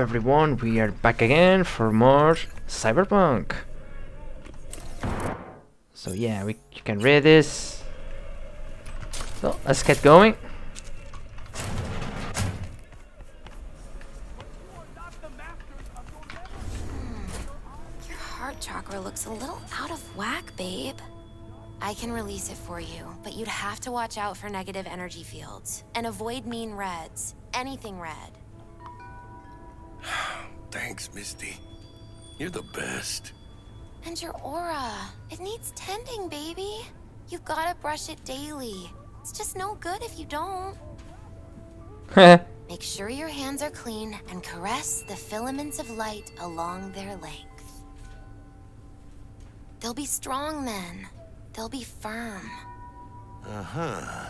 everyone, we are back again for more Cyberpunk. So yeah, you can read this. So let's get going. Your heart chakra looks a little out of whack, babe. I can release it for you, but you'd have to watch out for negative energy fields and avoid mean reds. Anything red. Thanks, Misty. You're the best. And your aura. It needs tending, baby. You've gotta brush it daily. It's just no good if you don't. Make sure your hands are clean and caress the filaments of light along their length. They'll be strong then. They'll be firm. Uh-huh.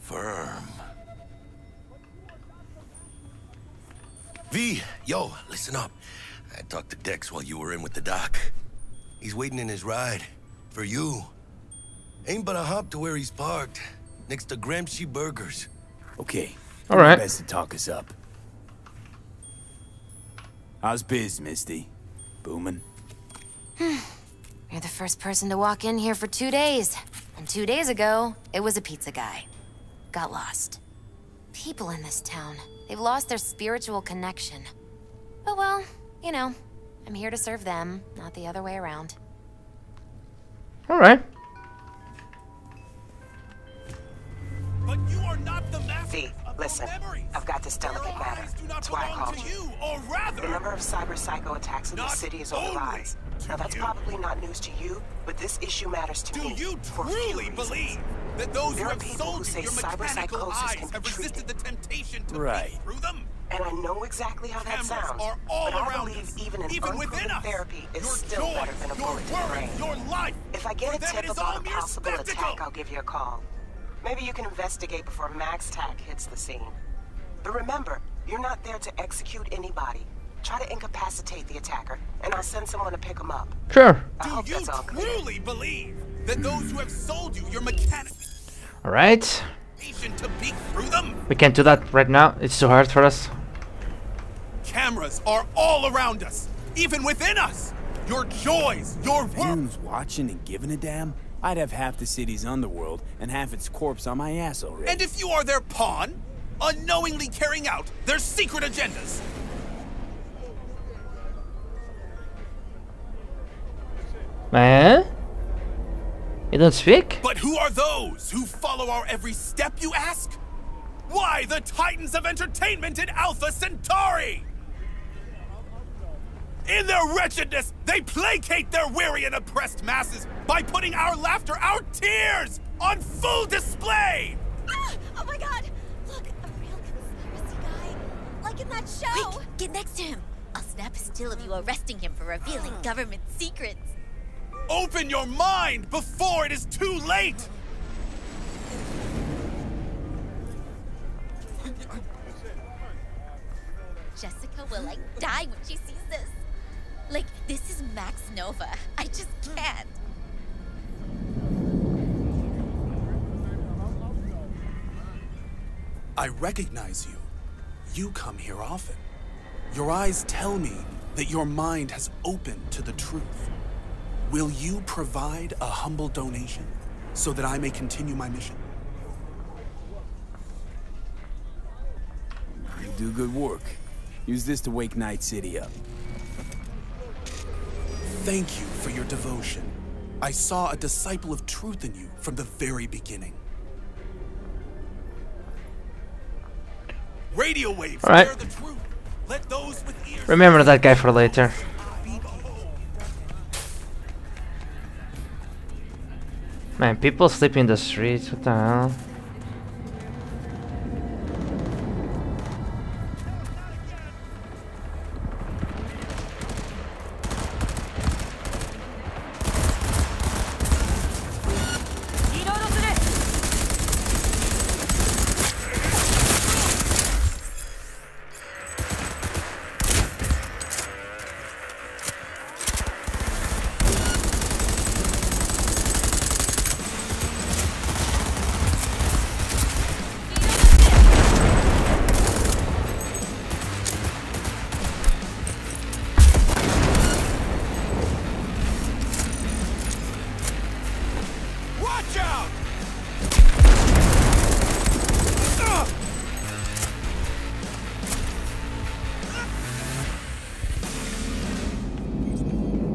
Firm. V, yo, listen up. I talked to Dex while you were in with the doc. He's waiting in his ride. For you. Ain't but a hop to where he's parked. Next to Gramsci Burgers. Okay. Alright. Best to talk us up. How's biz, Misty? Booming? You're the first person to walk in here for 2 days. And 2 days ago, it was a pizza guy. Got lost. People in this town. They've lost their spiritual connection. But well, you know, I'm here to serve them, not the other way around. Alright. But you are not the master. See, listen, I've got this delicate matter. That's why I called you. The number of cyberpsycho attacks in the city is on the rise. Now that's probably not news to you, but this issue matters to me. Do you truly believe that those who have sold you your mechanical eyes have resisted the temptation to peek through them? And I know exactly how that sounds, but I believe even an unproven therapy is still better than a bullet to the brain. If I get a tip about a possible attack, I'll give you a call. Maybe you can investigate before Max Tack hits the scene. But remember, you're not there to execute anybody. Try to incapacitate the attacker, and I'll send someone to pick him up. Sure. Do you truly believe that those who have sold you your mechanic... Alright. We can't do that right now. It's too hard for us. Cameras are all around us, even within us. Your joys, your who's watching and giving a damn? I'd have half the city's underworld and half its corpse on my ass already. And if you are their pawn, unknowingly carrying out their secret agendas. Man? You don't speak? But who are those who follow our every step, you ask? Why, the titans of entertainment in Alpha Centauri! In their wretchedness, they placate their weary and oppressed masses by putting our laughter, our tears, on full display! Ah! Oh my god! Look, a real conspiracy guy. Like in that show! Quick, get next to him. I'll snap a still of you arresting him for revealing government secrets. Open your mind before it is too late! Jessica will, like, die when she sees this. Like, this is Max Nova. I just can't. I recognize you. You come here often. Your eyes tell me that your mind has opened to the truth. Will you provide a humble donation so that I may continue my mission? You do good work. Use this to wake Night City up. Thank you for your devotion. I saw a disciple of truth in you from the very beginning. Radio waves bear the truth. Let those with ears remember that guy for later. Man, people sleep in the streets, what the hell?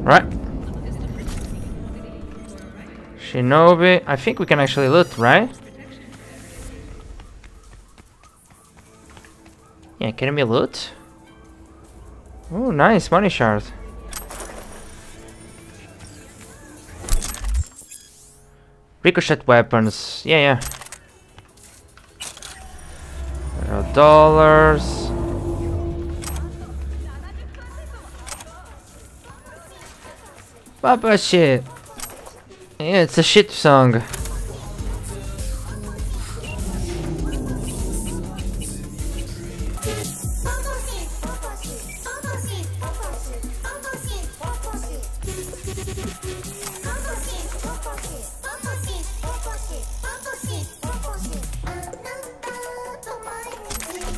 Right. Shinobi. I think we can actually loot, right? Yeah, can we loot? Oh, nice. Money shard. Ricochet weapons. Yeah, yeah. $0. Papa shit. Yeah, it's a shit song.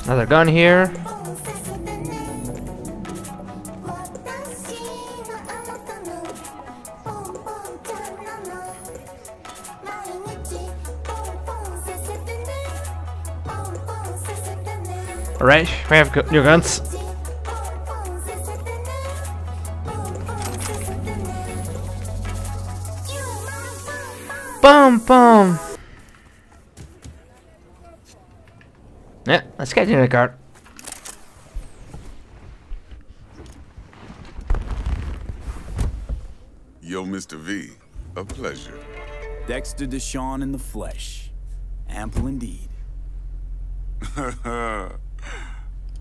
Another gun here. Alright, we have new guns. Boom, boom. Yeah, let's get into the car. Yo, Mr. V, a pleasure. Dexter Deshawn in the flesh. Ample indeed.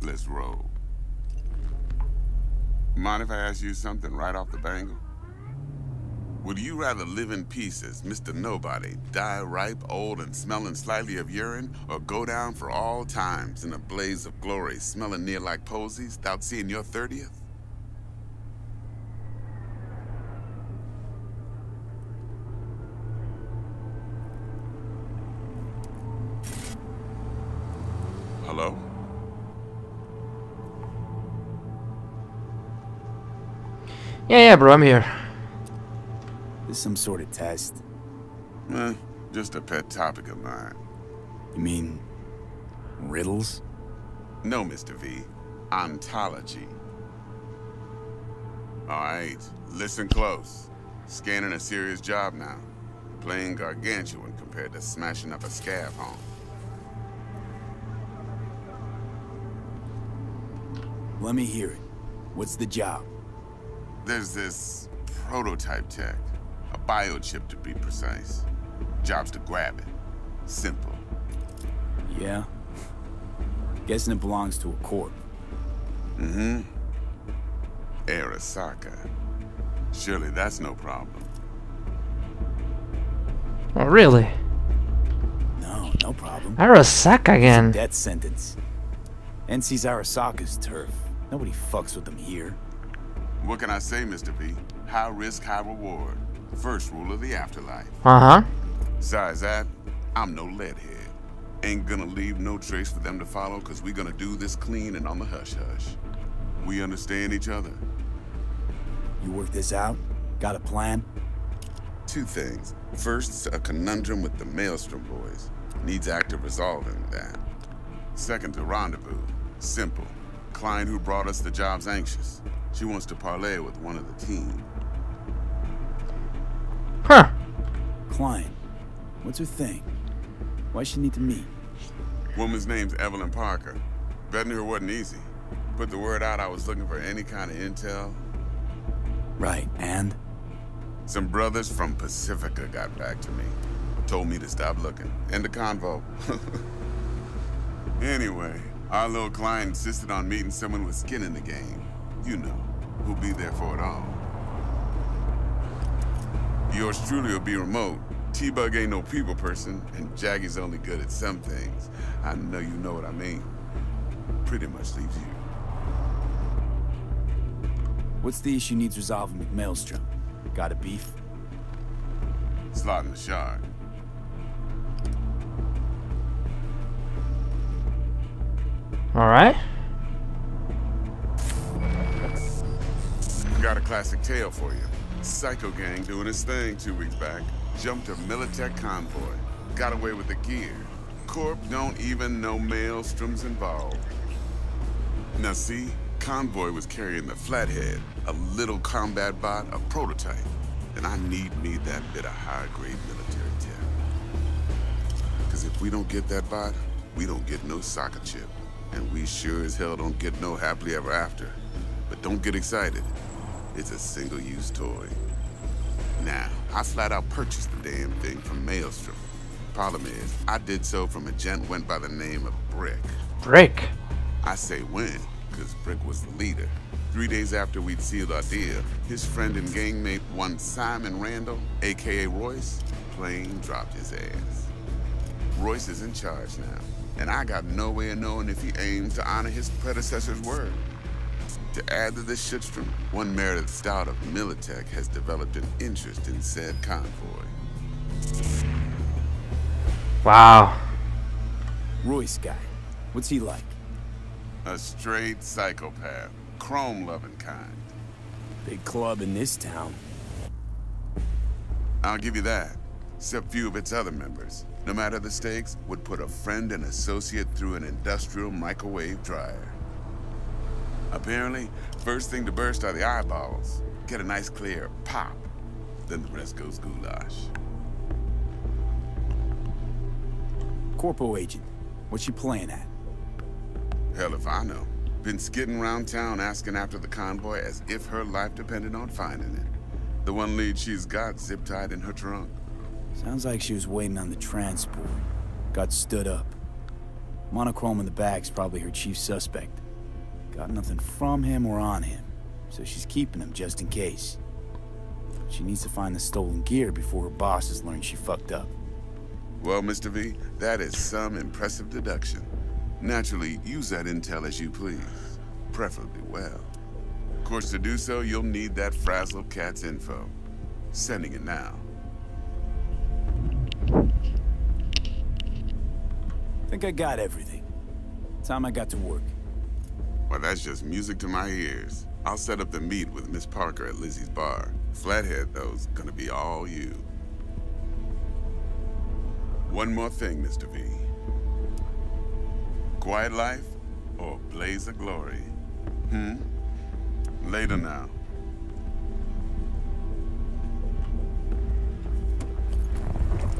Let's roll. Mind if I ask you something right off the bangle? Would you rather live in pieces, Mr. Nobody, die ripe, old, and smelling slightly of urine, or go down for all times in a blaze of glory, smelling near like posies, without seeing your 30th? Hello? Yeah, bro, I'm here. This some sort of test? Just a pet topic of mine. You mean riddles? No, Mr. V. Ontology. Alright, listen close. Scanning a serious job now. Playing gargantuan compared to smashing up a scab home. Let me hear it. What's the job? There's this prototype tech, a biochip to be precise. Job's to grab it. Simple. Yeah. Guessing it belongs to a corp. Mm-hmm. Arasaka. Surely that's no problem. Oh, really? No problem. Arasaka again. It's a death sentence. NC's Arasaka's turf. Nobody fucks with them here. What can I say, Mr. V? High risk, high reward. First rule of the afterlife. Uh-huh. Besides that, I'm no leadhead. Ain't gonna leave no trace for them to follow, because we're gonna do this clean and on the hush-hush. We understand each other. You work this out? Got a plan? Two things. First, a conundrum with the Maelstrom boys. Needs active resolving that. Second, a rendezvous. Simple. Client who brought us the job's anxious. She wants to parlay with one of the team. Huh. Client. What's her thing? Why she need to meet? Woman's name's Evelyn Parker. Vetting her wasn't easy. Put the word out I was looking for any kind of intel. Right, and? Some brothers from Pacifica got back to me. Told me to stop looking. End the convo. Anyway, our little client insisted on meeting someone with skin in the game. You know, who'll be there for it all. Yours truly will be remote. T-Bug ain't no people person, and Jaggy's only good at some things. I know you know what I mean. Pretty much leaves you. What's the issue needs resolving with Maelstrom? Got a beef? Slotting the shard. All right. Got a classic tale for you. Psycho gang doing his thing 2 weeks back. Jumped a Militech convoy. Got away with the gear. Corp don't even know Maelstrom's involved. Now see, convoy was carrying the Flathead, a little combat bot, a prototype. And I need me that bit of high-grade military tech. Because if we don't get that bot, we don't get no soccer chip. And we sure as hell don't get no happily ever after. But don't get excited. It's a single-use toy. Now, I flat-out purchased the damn thing from Maelstrom. Problem is, I did so from a gent went by the name of Brick. Brick? I say when, because Brick was the leader. 3 days after we'd sealed our deal, his friend and gangmate, one Simon Randall, a.k.a. Royce, plain dropped his ass. Royce is in charge now, and I got no way of knowing if he aims to honor his predecessor's word. To add to this shitstrom, one Meredith Stout of Militech has developed an interest in said convoy. Wow. Royce guy, what's he like? A straight psychopath, chrome-loving kind. Big club in this town. I'll give you that, except few of its other members, no matter the stakes, would put a friend and associate through an industrial microwave dryer. Apparently, first thing to burst are the eyeballs. Get a nice clear pop, then the rest goes goulash. Corpo agent, what's she playing at? Hell if I know. Been skidding around town asking after the convoy as if her life depended on finding it. The one lead she's got zip-tied in her trunk. Sounds like she was waiting on the transport. Got stood up. Monochrome in the back's probably her chief suspect. Got nothing from him or on him, so she's keeping him just in case. But she needs to find the stolen gear before her bosses learn she fucked up. Well, Mr. V, that is some impressive deduction. Naturally, use that intel as you please, preferably well. Of course, to do so, you'll need that frazzled cat's info. Sending it now. Think I got everything. Time I got to work. Well, that's just music to my ears. I'll set up the meet with Miss Parker at Lizzie's bar. Flathead, though's gonna be all you. One more thing, Mr. V. Quiet life or blaze of glory? Later now.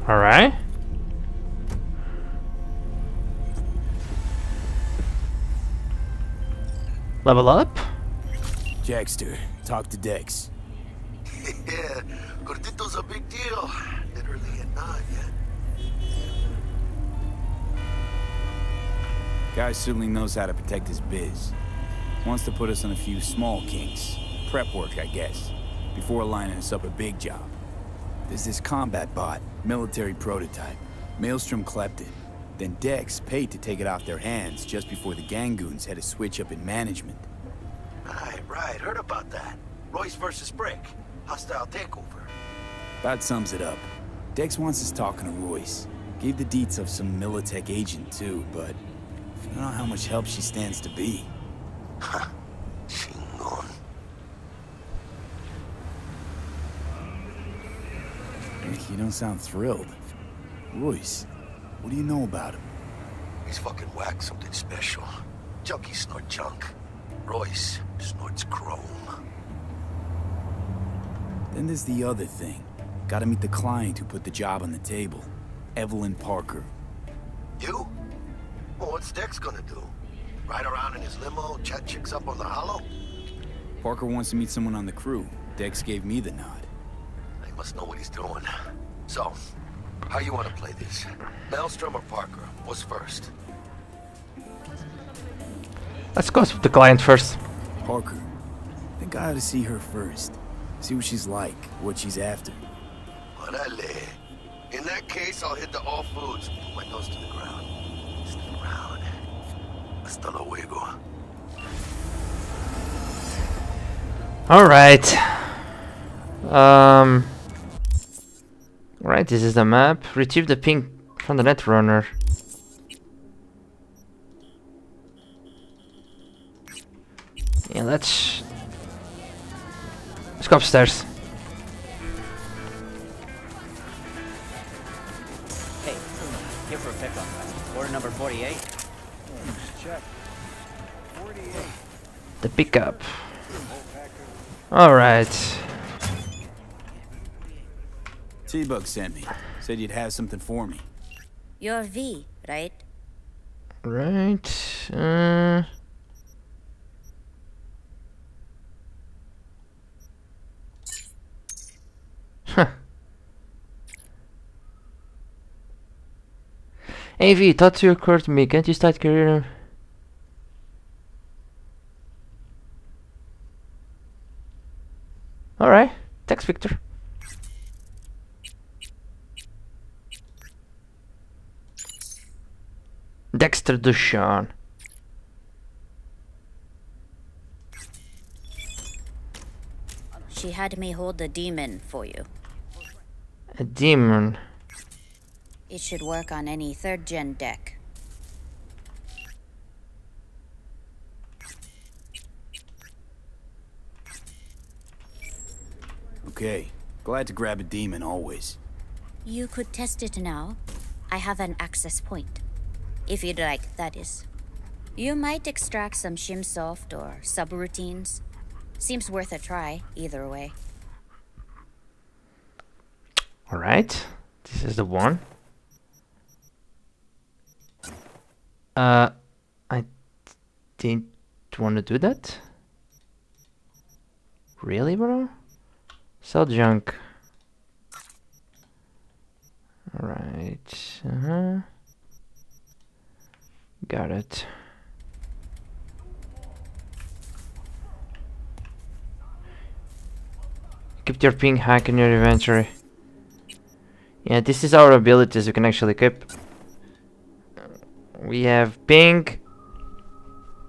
All right. Level up. Jackster, talk to Dex. Yeah, Gordito's a big deal. Literally a nod, yeah. Guy certainly knows how to protect his biz. Wants to put us on a few small kinks. Prep work, I guess. Before lining us up a big job. There's this combat bot, military prototype. Maelstrom clept it. Then Dex paid to take it off their hands just before the Gangoons had a switch up in management. Right, heard about that. Royce versus Brick. Hostile takeover. That sums it up. Dex wants us talking to Royce. Gave the deets of some Militech agent too, but I don't know how much help she stands to be. Huh. Chingon. Rick, you don't sound thrilled. Royce, what do you know about him? He's fucking whacked something special. Junkies snort junk. Royce snorts chrome. Then there's the other thing. Gotta meet the client who put the job on the table. Evelyn Parker. You? Well, what's Dex gonna do? Ride around in his limo, chat chicks up on the hollow? Parker wants to meet someone on the crew. Dex gave me the nod. He must know what he's doing. So, how you wanna play this? Maelstrom or Parker? What's first? Let's go with the client first. Parker. I think I ought to see her first. See what she's like, what she's after. Orale. In that case, I'll hit the all foods. Put my nose to the ground. All right. Right, this is the map. Retrieve the ping from the Netrunner. Yeah, let's go upstairs. Hey, here for a pickup. Order number 48. Check. 48. the pickup. Alright. T-Bug sent me. Said you'd have something for me. You're V, right? Right. Huh. Hey V, thought you occurred to me. Can't you start career? Alright. Thanks, Victor. Dexter Deshawn. She had me hold a demon for you. A demon? It should work on any third-gen deck. Okay. Glad to grab a demon, always. You could test it now. I have an access point. If you'd like, that is. You might extract some shimsoft or subroutines. Seems worth a try, either way. Alright, this is the one. I didn't want to do that. Really, bro? Sell junk. Alright, Got it. Keep your ping hack in your inventory. Yeah, this is our abilities you can actually keep. We have ping,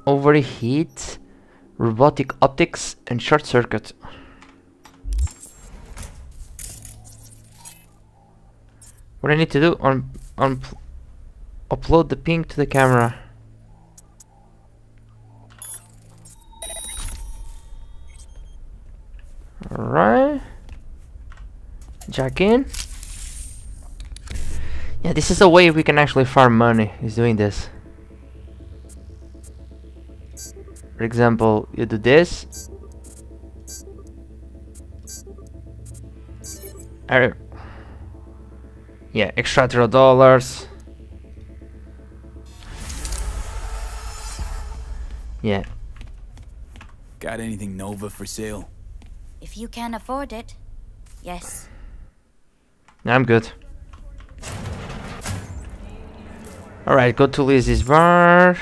overheat, robotic optics, and short circuit. What I need to do on upload the ping to the camera. Alright. Jack in. Yeah, this is a way we can actually farm money, is doing this. For example, you do this. Yeah, extract $0. Yeah. Got anything Nova for sale? If you can afford it, yes. I'm good. Alright, go to Lizzie's bar.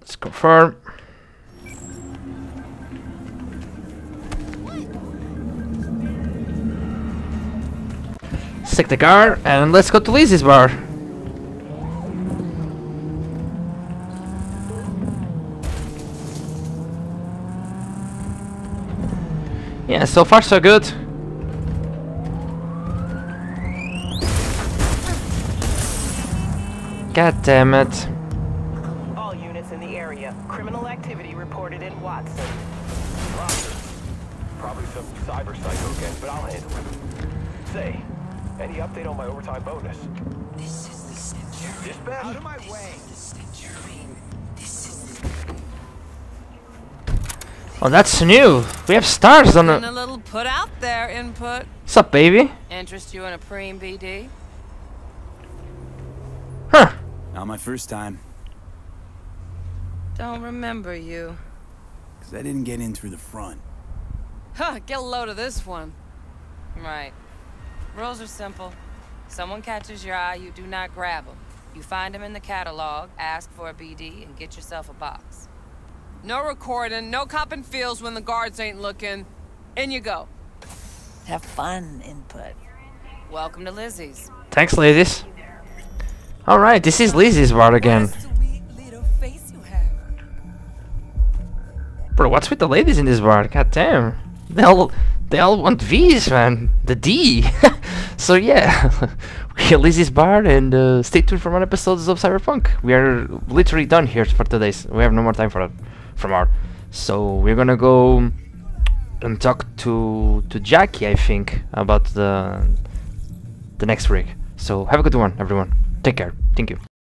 Let's confirm. Take the car and let's go to Lizzie's bar. Yeah, so far so good. God damn it. All units in the area. Criminal activity reported in Watson. Probably some cyberpsycho gang, but I'll handle it. Say. Any update on my overtime bonus? This is the Centauri. Dispatch? Out of my way. Oh, that's new. We have stars on it. A little put out there input. What's up, baby? Interest you in a preem BD? Huh. Not my first time. Don't remember you. Because I didn't get in through the front. Huh, get a load of this one. Right. Rules are simple. Someone catches your eye, you do not grab them. You find them in the catalog, ask for a BD, and get yourself a box. No recording, no copping feels when the guards ain't looking. In you go. Have fun, input. Welcome to Lizzie's. Thanks, Lizzie's. All right, this is Lizzie's bar again. Bro, what's with the ladies in this bar? God damn. They all want V's, man. The D. So yeah, we Lizzie's bar, and stay tuned for more episodes of Cyberpunk. We are literally done here for today's. We have no more time for that, so we're gonna go and talk to Jackie, I think, about the next rig. So have a good one, everyone. Take care. Thank you.